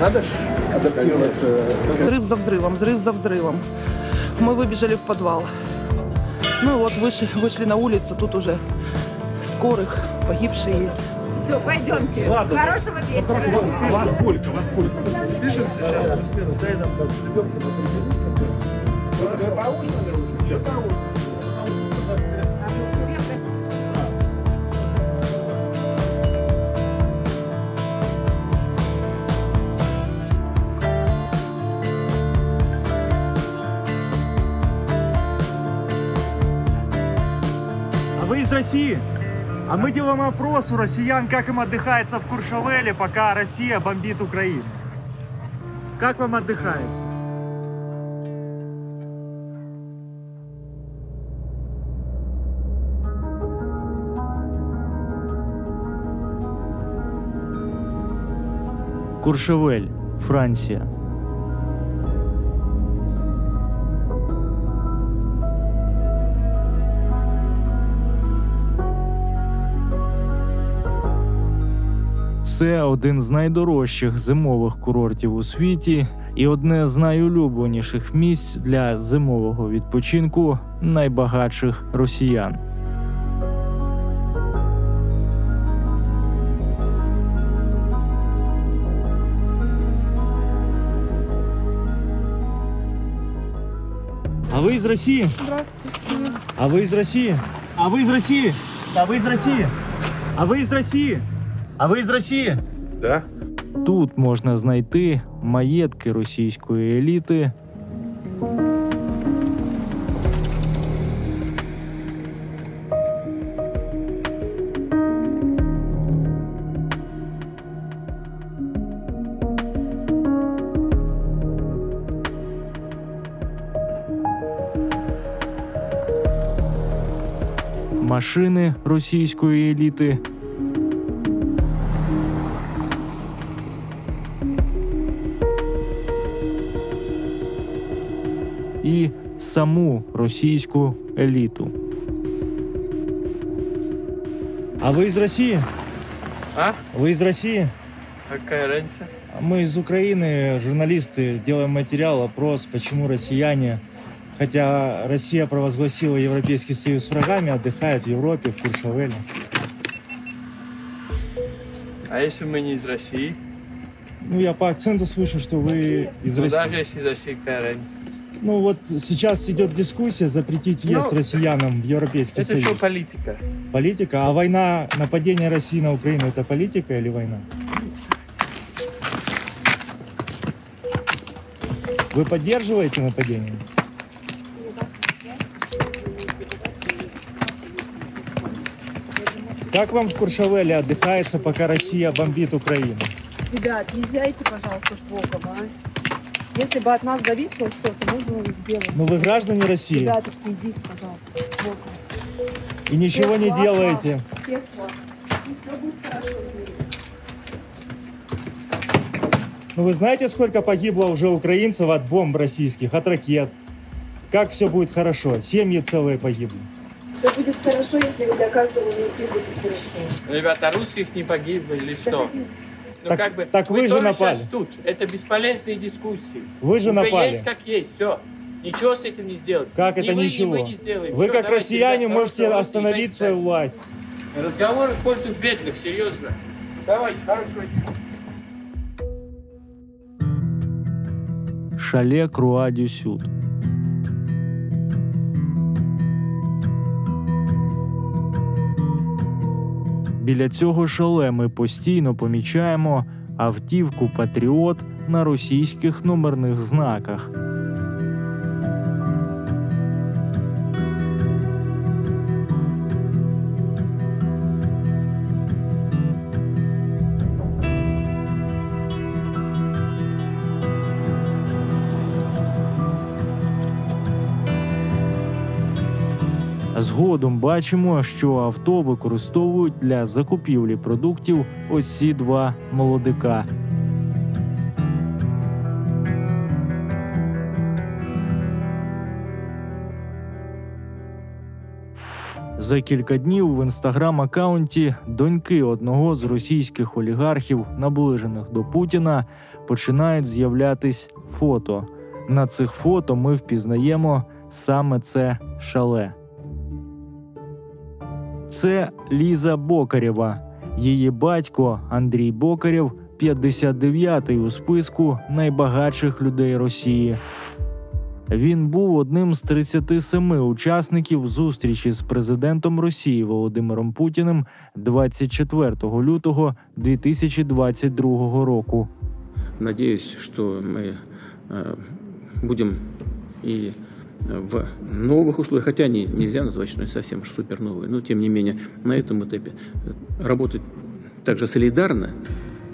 Надо же адаптироваться. Взрыв за взрывом, взрыв за взрывом. Мы выбежали в подвал. Ну и вот вышли на улицу, тут уже скорых, погибшие есть. Все, пойдемте. Ладно. Хорошего вечера. Вас пулька. Спешимся сейчас, плюс-минус. Дай нам там ребенка на 3 минуты. Поужинали? России. А мы делаем опрос у россиян, как им отдыхается в Куршевеле, пока Россия бомбит Украину. Как вам отдыхается? Куршевель, Франция. Це один з найдорожчих зимових курортів у світі і одне з найулюбленіших місць для зимового відпочинку найбагатших росіян. А ви з Росії? Здравствуйте. А ви з Росії? А ви з Росії? А ви з Росії? А ви з Росії? А ви з Росії? Да. Тут можна знайти маєтки російської еліти, машини російської еліти, і саму російську еліту. А ви з Росії? А? Ви з Росії? Какая разница? Мы из Украины, журналисты, делаем материал, опрос, почему россияне, хотя Россия провозгласила Европейский Союз с врагами, отдыхают в Европе, в Куршевеле. А если мы не из России? Ну, я по акценту слышу, что вы из России. Даже если из России, какая разница? Ну вот сейчас идет дискуссия запретить въезд россиянам в Европейский Союз. Это все политика. Политика? А война, нападение России на Украину, это политика или война? Вы поддерживаете нападение? Как вам в Куршевеле отдыхается, пока Россия бомбит Украину? Ребят, езжайте, пожалуйста, с Богом, а? Если бы от нас зависело что-то, можно было сделать. Но вы граждане России. Ребята, что идите, пожалуйста. Вот. И ничего не делаете. Всех благ. И все будет хорошо. Ну вы знаете, сколько погибло уже украинцев от бомб российских, от ракет? Как все будет хорошо? Семьи целые погибли. Все будет хорошо, если вы для каждого внутри будет хорошо. Ребята, русских не погибло или что? Ну, так, как бы, так вы же напали. Сейчас тут. Это бесполезные дискуссии. Вы же напали. Есть как есть, все. Ничего с этим не сделать. Как ни это вы, ничего? Ни мы не сделаем. Вы все, как россияне можете остановить свою власть. Разговоры в пользу бедных, серьезно. Давайте, хорошего дня. Шале Круа-дю-Сюд. Біля цього шале ми постійно помічаємо автівку «Патріот» на російських номерних знаках. Згодом бачимо, що авто використовують для закупівлі продуктів ось ці два молодика. За кілька днів в інстаграм-аккаунті доньки одного з російських олігархів, наближених до Путіна, починають з'являтись фото. На цих фото ми впізнаємо саме це шале. Це Ліза Бокарева. Її батько Андрій Бокарєв 59-й у списку найбагатших людей Росії. Він був одним з 37 учасників зустрічі з президентом Росії Володимиром Путіним 24 лютого 2022 року. Надіюсь, що ми будемо і в новых условиях, хотя нельзя назвать, что они совсем супер новые, но тем не менее на этом этапе работать также солидарно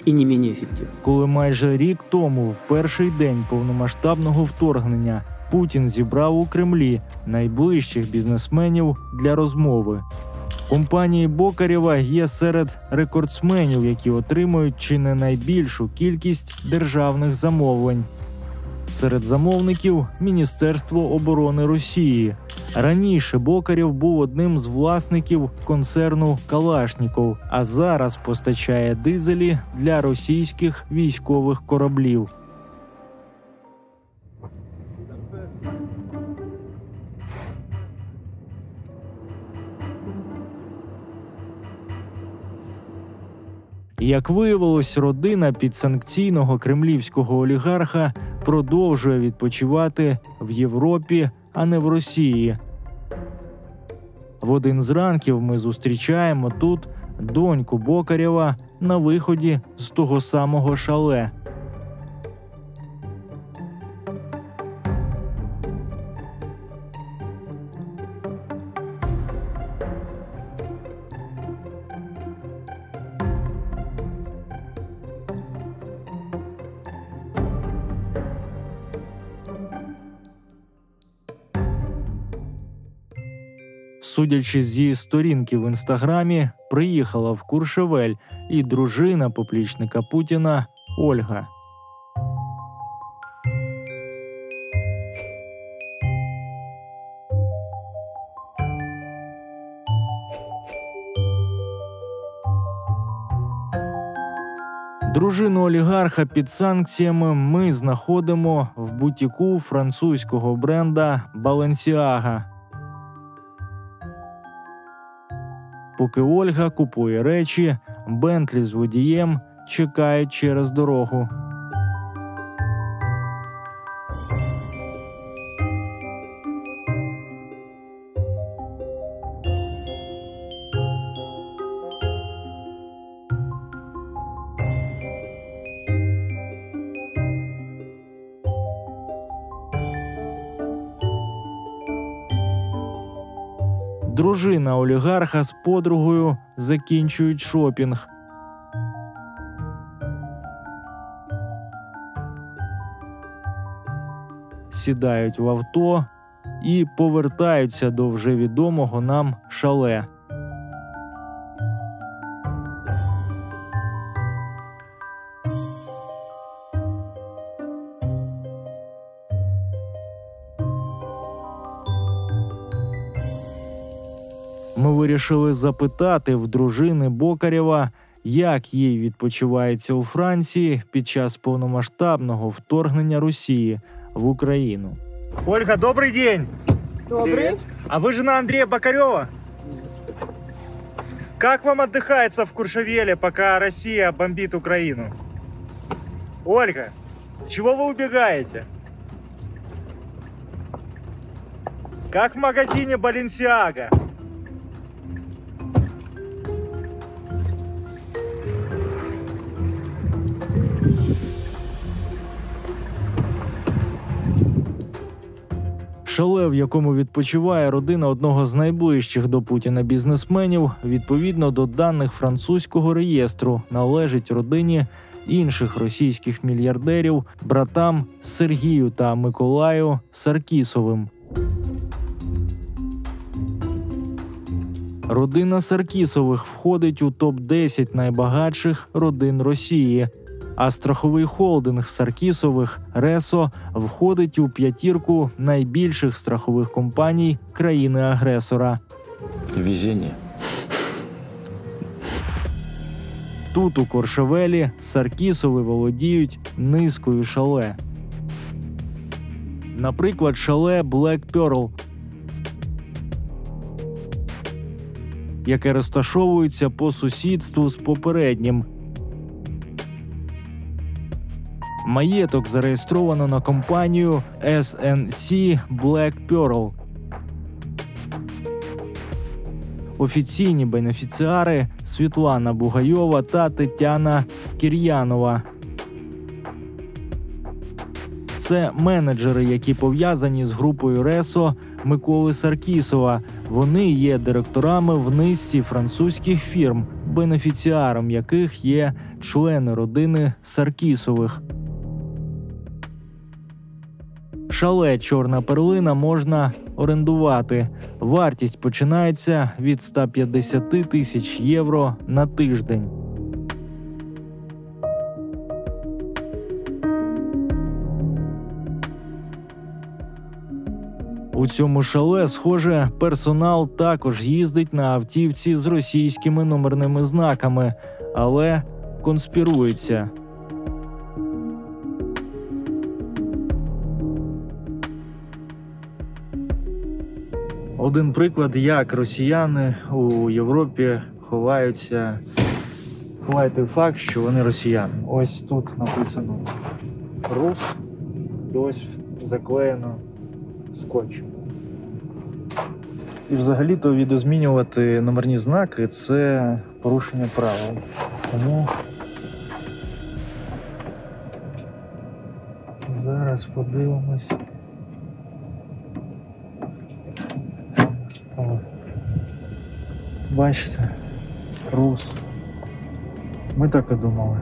і не менш ефективно. Коли майже рік тому, в перший день повномасштабного вторгнення, Путін зібрав у Кремлі найближчих бізнесменів для розмови. Компанії Бокарєва є серед рекордсменів, які отримують чи не найбільшу кількість державних замовлень. Серед замовників – Міністерство оборони Росії. Раніше Бокарєв був одним з власників концерну «Калашніков», а зараз постачає дизелі для російських військових кораблів. Як виявилось, родина підсанкційного кремлівського олігарха продовжує відпочивати в Європі, а не в Росії. В один з ранків ми зустрічаємо тут доньку Бокарєва на виході з того самого шале. Судячи зі сторінки в Інстаграмі, приїхала в Куршевель і дружина поплічника Путіна Ольга. Дружину олігарха під санкціями ми знаходимо в бутіку французького бренда Balenciaga. Поки Ольга купує речі, Бентлі з водієм чекають через дорогу. Дружина олігарха з подругою закінчують шопінг. Сідають в авто і повертаються до вже відомого нам шале. Вирішили запитати в дружини Бокарєва, як їй відпочивається у Франції під час повномасштабного вторгнення Росії в Україну. Ольга, добрий день! Добрий. А ви жена Андрея Бокарєва? Як вам відпочивається в Куршевелі, поки Росія бомбить Україну? Ольга, чого ви убігаєте? Як в магазині Balenciaga? Шале, в якому відпочиває родина одного з найближчих до Путіна бізнесменів, відповідно до даних французького реєстру, належить родині інших російських мільярдерів, братам Сергію та Миколаю Саркісовим. Родина Саркісових входить у топ-10 найбагатших родин Росії. А страховий холдинг Саркісових «Ресо» входить у п'ятірку найбільших страхових компаній країни-агресора. Везіння. Тут, у Куршевелі, Саркісови володіють низкою шале. Наприклад, шале Black Pearl, яке розташовується по сусідству з попереднім. Маєток зареєстровано на компанію SNC Black Pearl. Офіційні бенефіціари – Світлана Бугайова та Татьяна Кирьянова. Це менеджери, які пов'язані з групою Ресо Миколи Саркісова. Вони є директорами в низці французьких фірм, бенефіціаром яких є члени родини Саркісових. Шале «Чорна перлина» можна орендувати. Вартість починається від 150 тисяч євро на тиждень. У цьому шале, схоже, персонал також їздить на автівці з російськими номерними знаками, але конспірується. Один приклад, як росіяни у Європі ховають той факт, що вони росіяни. Ось тут написано «Рус» і ось заклеєно скотчем. І взагалі-то відозмінювати номерні знаки – це порушення правил. Тому зараз подивимось. Бачите, Рус. Ми так і думали.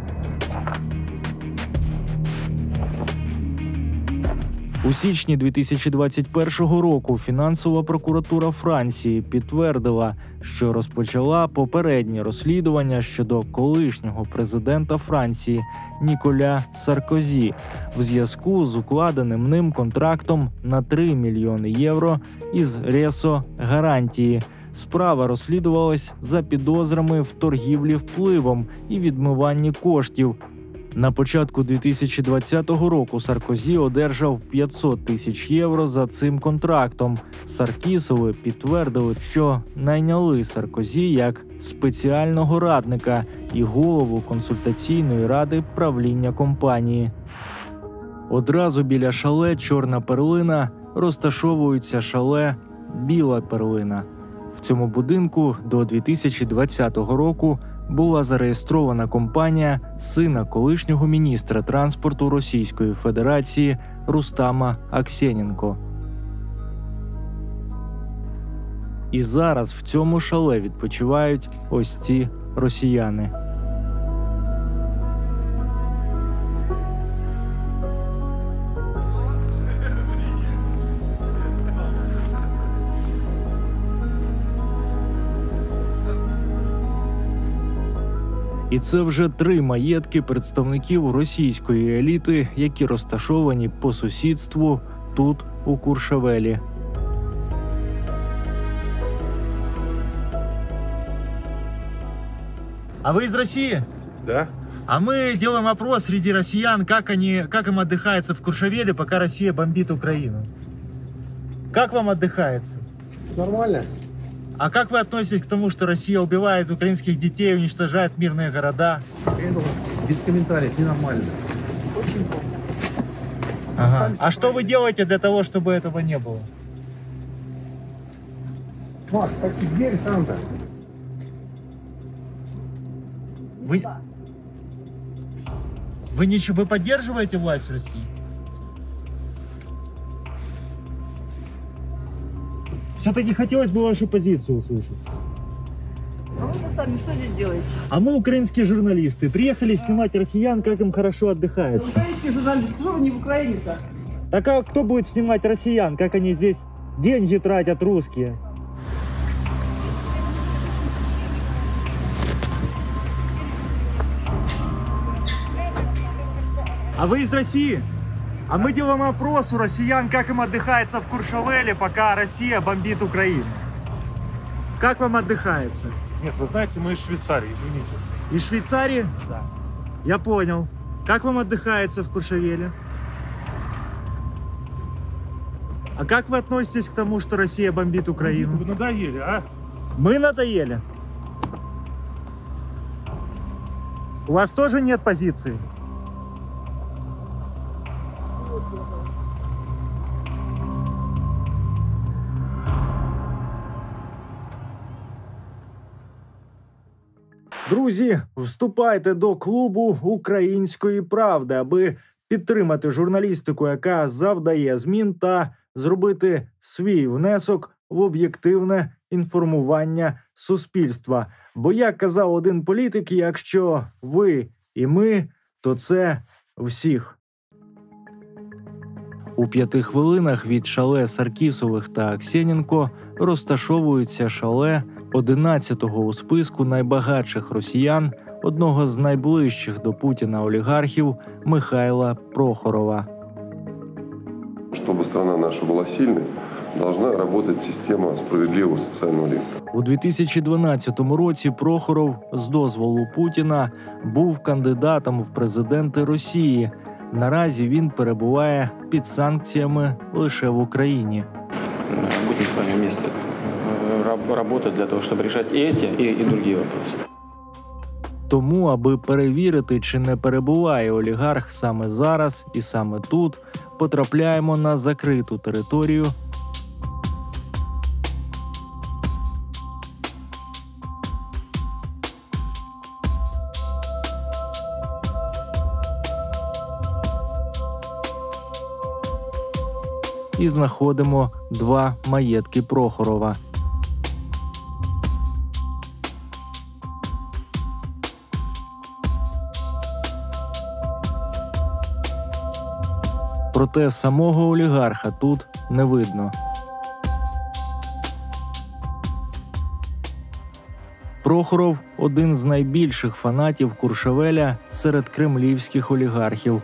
У січні 2021 року фінансова прокуратура Франції підтвердила, що розпочала попереднє розслідування щодо колишнього президента Франції Николя Саркозі в зв'язку з укладеним ним контрактом на 3 мільйони євро із Ресо Гарантії. Справа розслідувалась за підозрами в торгівлі впливом і відмиванні коштів. На початку 2020 року Саркозі одержав 500 тисяч євро за цим контрактом. Саркісови підтвердили, що найняли Саркозі як спеціального радника і голову консультаційної ради правління компанії. Одразу біля шале «Чорна перлина» розташовується шале «Біла перлина». В цьому будинку до 2020 року була зареєстрована компанія сина колишнього міністра транспорту Російської Федерації Рустама Аксененко. І зараз в цьому шале відпочивають ось ці росіяни. І це вже 3 маєтки представників російської еліти, які розташовані по сусідству тут, у Куршевелі. А ви з Росії? Да. А мы делаем опрос среди россиян, как им отдыхается в Куршевеле, пока Россия бомбит Украину. Как вам отдыхается? Нормально. А как вы относитесь к тому, что Россия убивает украинских детей, уничтожает мирные города? Без комментариев, ненормально. Очень плохо. Ага. А что вы делаете для того, чтобы этого не было? Макс, так ты где Александр? Вы поддерживаете власть России? Все-таки хотелось бы вашу позицию услышать. А вы сами что здесь делаете? А мы украинские журналисты. Приехали снимать россиян, как им хорошо отдыхается. Украинские журналисты, что вы не в Украине-то? Так а кто будет снимать россиян, как они здесь деньги тратят русские? А вы из России? А мы делаем опрос у россиян, как им отдыхается в Куршевеле, пока Россия бомбит Украину. Как вам отдыхается? Нет, вы знаете, мы из Швейцарии, извините. Из Швейцарии? Да. Я понял. Как вам отдыхается в Куршевеле? А как вы относитесь к тому, что Россия бомбит Украину? Вы надоели, а? Мы надоели. У вас тоже нет позиции? Друзі, вступайте до клубу «Української правди», аби підтримати журналістику, яка завдає змін, та зробити свій внесок в об'єктивне інформування суспільства. Бо, як казав один політик, якщо ви і ми, то це всіх. У 5 хвилинах від шале Саркісових та Аксененко розташовується шале 11-го у списку найбагатших росіян, одного з найближчих до Путіна олігархів Михайла Прохорова. Щоб країна наша була сильною, должна працювати система справедливого соціального ліфту. У 2012 році Прохоров з дозволу Путіна був кандидатом в президенти Росії. Наразі він перебуває під санкціями лише в Україні. Будемо з вами вместе работать для того, щоб решать і інші питання. Тому, аби перевірити, чи не перебуває олігарх саме зараз і саме тут, потрапляємо на закриту територію. І знаходимо 2 маєтки Прохорова. Проте самого олігарха тут не видно. Прохоров – один з найбільших фанатів Куршевеля серед кремлівських олігархів.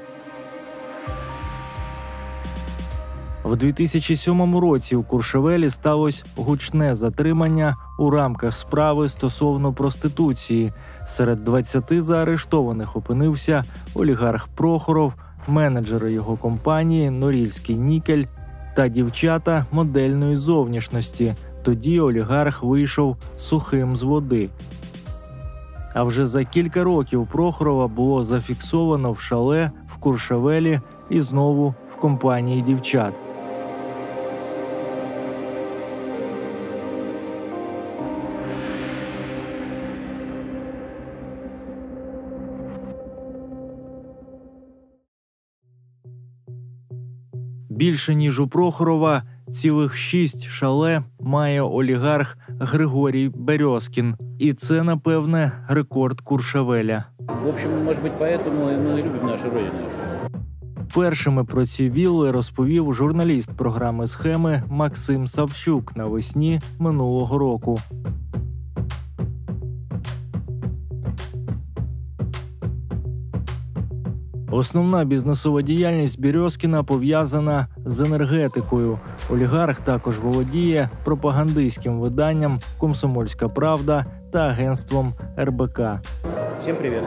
В 2007 році у Куршевелі сталося гучне затримання у рамках справи стосовно проституції. Серед 20 заарештованих опинився олігарх Прохоров, менеджери його компанії «Норильський Никель» та дівчата модельної зовнішності. Тоді олігарх вийшов сухим з води. А вже за кілька років Прохорова було зафіксовано в шале, в Куршевелі і знову в компанії дівчат. Більше, ніж у Прохорова, цілих 6 шале має олігарх Григорій Березкин. І це, напевне, рекорд Куршевеля. В общем, може бути, поэтому ми любимо нашу родину. Першими про ці вілли розповів журналіст програми «Схеми» Максим Савчук навесні минулого року. Основна бізнесова діяльність Березкіна пов'язана з енергетикою. Олігарх також володіє пропагандистським виданням «Комсомольська правда» та агентством РБК. Всім привіт.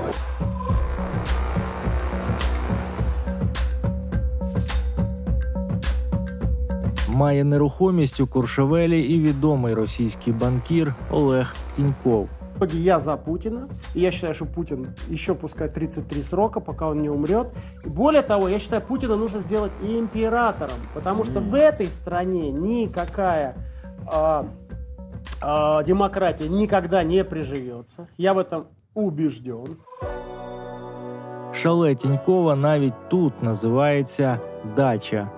Має нерухомість у Куршевелі і відомий російський банкір Олег Тиньков. Я за Путина, и я считаю, что Путин еще пускает 33 срока, пока он не умрет. И более того, я считаю, Путина нужно сделать и императором, потому что в этой стране никакая демократия никогда не приживется. Я в этом убежден. Шале Тінькова навіть тут називається «Дача».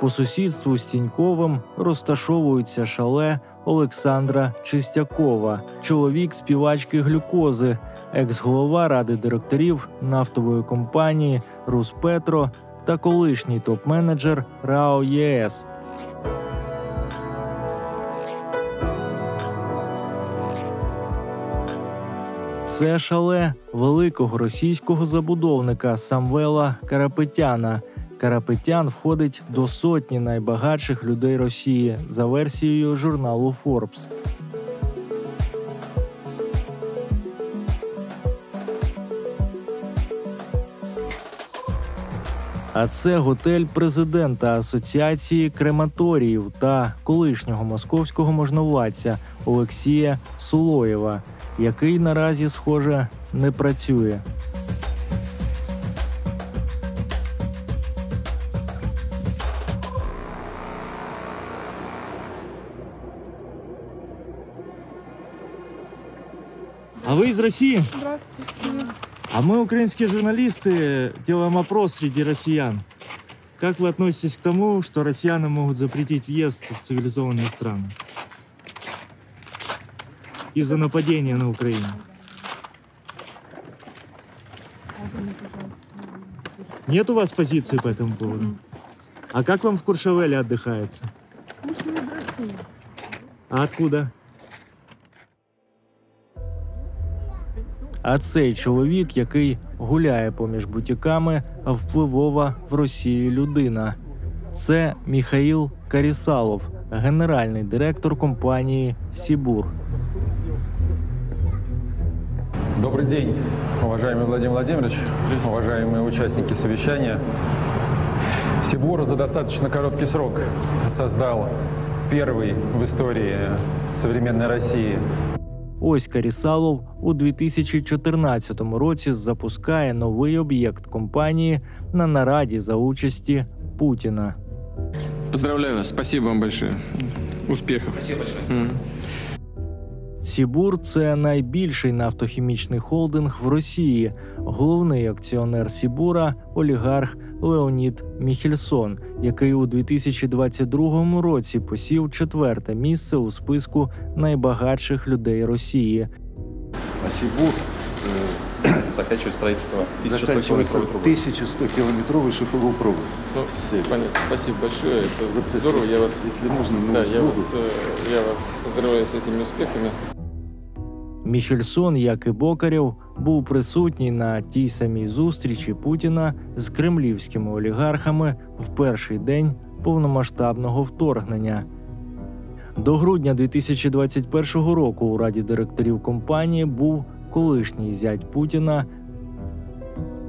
По сусідству з Тіньковим розташовується шале Олександра Чистякова, чоловік співачки «Глюкози», екс-голова ради директорів нафтової компанії «Рус Петро» та колишній топ-менеджер РАО ЄС. Це шале великого російського забудовника Самвела Карапетяна. карапетян входить до сотні найбагатших людей Росії за версією журналу Forbes. А це готель президента Асоціації крематоріїв та колишнього московського можновладця Олексія Сулоєва, який наразі, схоже, не працює. А вы из России? Здравствуйте. А мы, украинские журналисты, делаем опрос среди россиян. Как вы относитесь к тому, что россиянам могут запретить въезд в цивилизованные страны из-за нападения на Украину? Нет у вас позиции по этому поводу? А как вам в Куршевеле отдыхается? А откуда? А цей чоловік, який гуляє поміж бутіками, впливова в Росії людина. Це Михаил Карисалов, генеральний директор компанії «Сибур». Добрый день, уважаемый Владимир Владимирович, уважаемые участники совещания. «Сибур» за достаточно короткий срок создал первый в истории современной России. Ось Карисалов у 2014 році запускає новий об'єкт компанії на нараді за участі Путіна. Поздравляю вас, спасибо вам большое. Успіхів. Сибур – це найбільший нафтохімічний холдинг в Росії. Головний акціонер Сибура – олігарх Леонід Михельсон, який у 2022 році посів 4-те місце у списку найбагатших людей Росії. Сибур заканчивает строительство 1100-километровой шифровой пробы. Ну, понятно. Спасибо большое. Это вот здорово. Я вас, если нужно, да, я вас поздравляю с этими успехами. Міхельсон, як і Бокарєв, був присутній на тій самій зустрічі Путіна з кремлівськими олігархами в перший день повномасштабного вторгнення. До грудня 2021 року у раді директорів компанії був колишній зять Путіна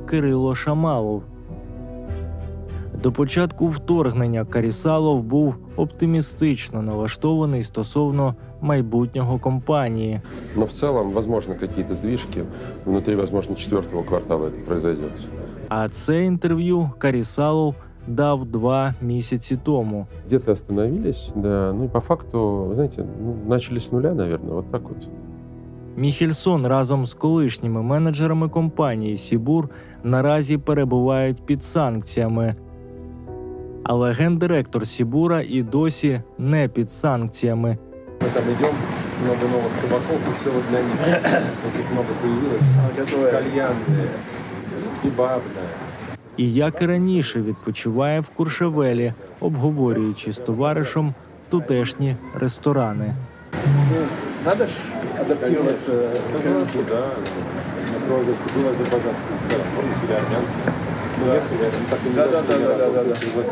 Кирило Шамалов. До початку вторгнення Карисалов був оптимістично налаштований стосовно майбутнього компанії. Но в целом, возможно, какие-то сдвижки. Внутри, возможно, 4-го квартала это произойдет. А це интервью Карисалов дав 2 месяца тому. Где-то остановились, да. Ну и по факту, вы знаете, начали с нуля, наверное, вот так вот. Міхельсон разом з колишніми менеджерами компанії «Сибур» наразі перебувають під санкціями. Але гендиректор «Сибура» і досі не під санкціями. Ми там йдемо, багато нових табаків, все для них. Цих багато появилось. Кальянне, кебабне. І як і раніше відпочиває в Куршевелі, обговорюючи з товаришем тутешні ресторани. Надо ж адаптироваться к рынку, да. Было азербайджанское ресторан, помните, или армянское. Мы ехали, мы так и не дошли.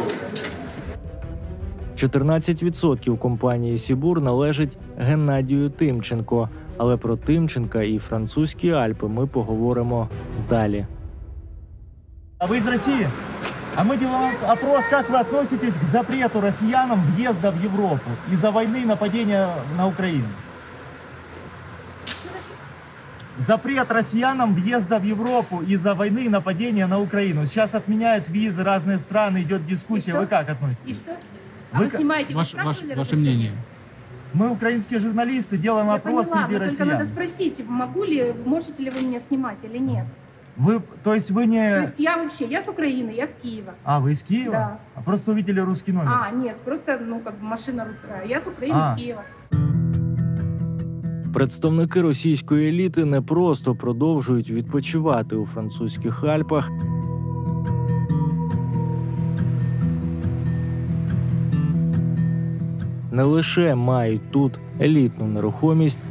14% компанії «Сибур» належить Геннадію Тимченко. Але про Тимченка і французькі Альпи ми поговоримо далі. А ви з Росії? А мы делаем опрос, как вы относитесь к запрету россиянам въезда в Европу из-за войны и нападения на Украину? Запрет россиянам въезда в Европу из-за войны и нападения на Украину. Сейчас отменяют визы, разные страны, идет дискуссия. Вы как относитесь? И что? А вы снимаете, вы спрашивали? Ваше мнение. Мы, украинские журналисты, делаем опрос среди россиян. Я поняла, только надо спросить, могу ли, можете ли вы меня снимать или нет. Вы, то есть вы не... То есть я вообще, я с Украины, я с Киева. А, вы из Киева? Да. А просто увидели русский номер? А, нет, просто, ну, как бы машина русская. Я с Украины, с Киева. Представники російської еліти не просто продовжують відпочивати у французьких Альпах. Не лише мають тут елітну нерухомість,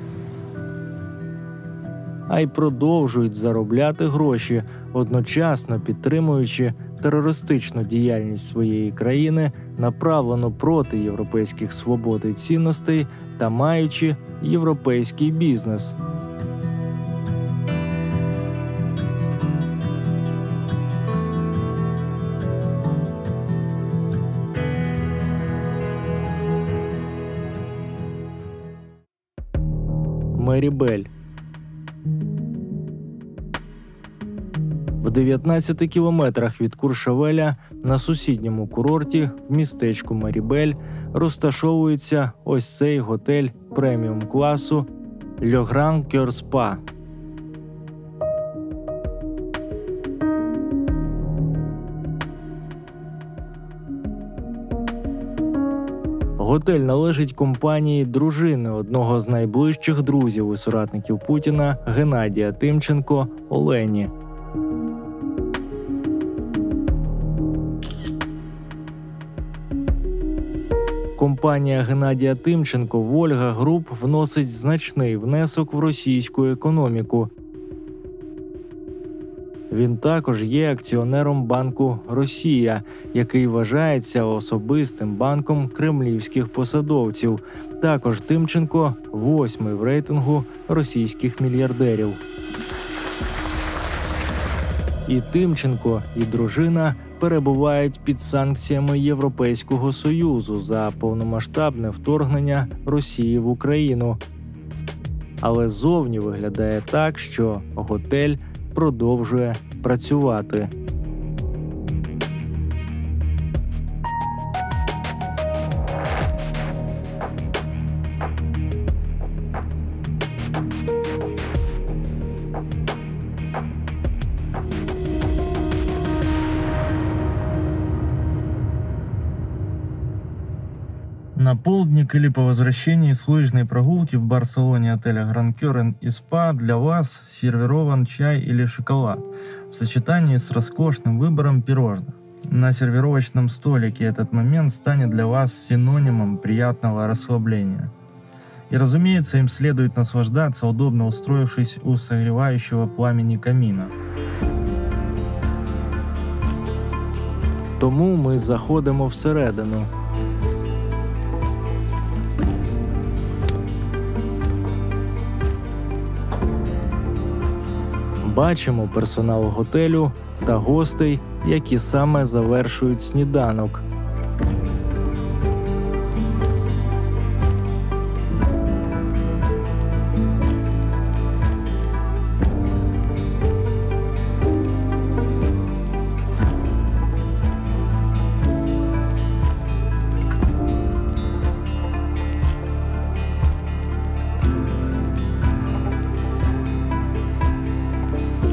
а й продовжують заробляти гроші, одночасно підтримуючи терористичну діяльність своєї країни, направлену проти європейських свобод і цінностей та маючи європейський бізнес. Мерибель. В 19 кілометрах від Куршевеля на сусідньому курорті в містечку Мерибель розташовується ось цей готель преміум-класу «Le Grand Coeur Spa». Готель належить компанії дружини одного з найближчих друзів і соратників Путіна Геннадія Тимченко Олені. Компанія Геннадія Тимченко «Ольга Груп» вносить значний внесок в російську економіку. Він також є акціонером банку «Росія», який вважається особистим банком кремлівських посадовців. Також Тимченко – 8-й в рейтингу російських мільярдерів. І Тимченко, і дружина перебувають під санкціями Європейського Союзу за повномасштабне вторгнення Росії в Україну. Але зовні виглядає так, що готель продовжує працювати. На полдні или по возвращении с лыжной прогулки в Барселоне отеля «Гранд Кёрен» и «Спа» для вас сервирован чай или шоколад в сочетании с роскошным выбором пирожных. На сервировочном столике этот момент станет для вас синонимом приятного расслабления. И, разумеется, им следует наслаждаться, удобно устроившись у согревающего пламени камина. Тому ми заходимо всередину. Бачимо персонал готелю та гостей, які саме завершують сніданок.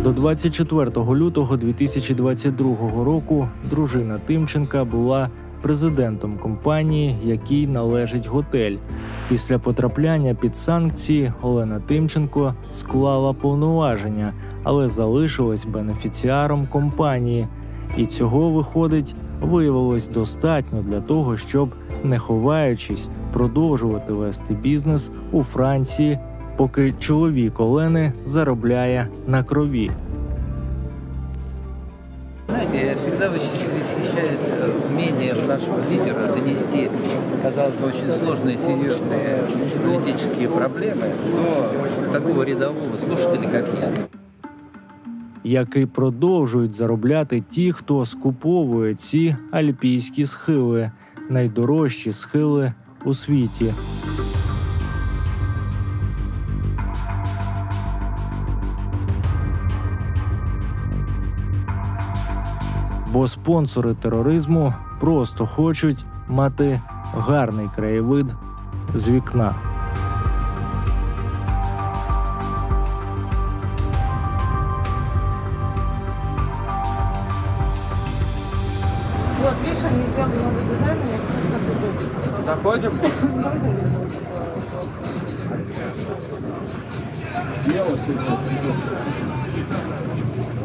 До 24 лютого 2022 року дружина Тимченка була президентом компанії, якій належить готель. Після потрапляння під санкції Олена Тимченко склала повноваження, але залишилась бенефіціаром компанії. І цього, виходить, виявилось достатньо для того, щоб, не ховаючись, продовжувати вести бізнес у Франції, поки чоловік Олени заробляє на крові. Знаєте, я завжди восхищаюсь вмінням нашого лідера донести, казалось бы, очень сложные, серьезные политические проблемы до такого рядового слушателя, как я. Який продовжують заробляти ті, хто скуповує ці альпійські схили, найдорожчі схили у світі. Бо спонсори тероризму просто хочуть мати гарний краєвид з вікна. Вот, видишь, они взяли новый дизайн, и заходим. Дело сегодня придется.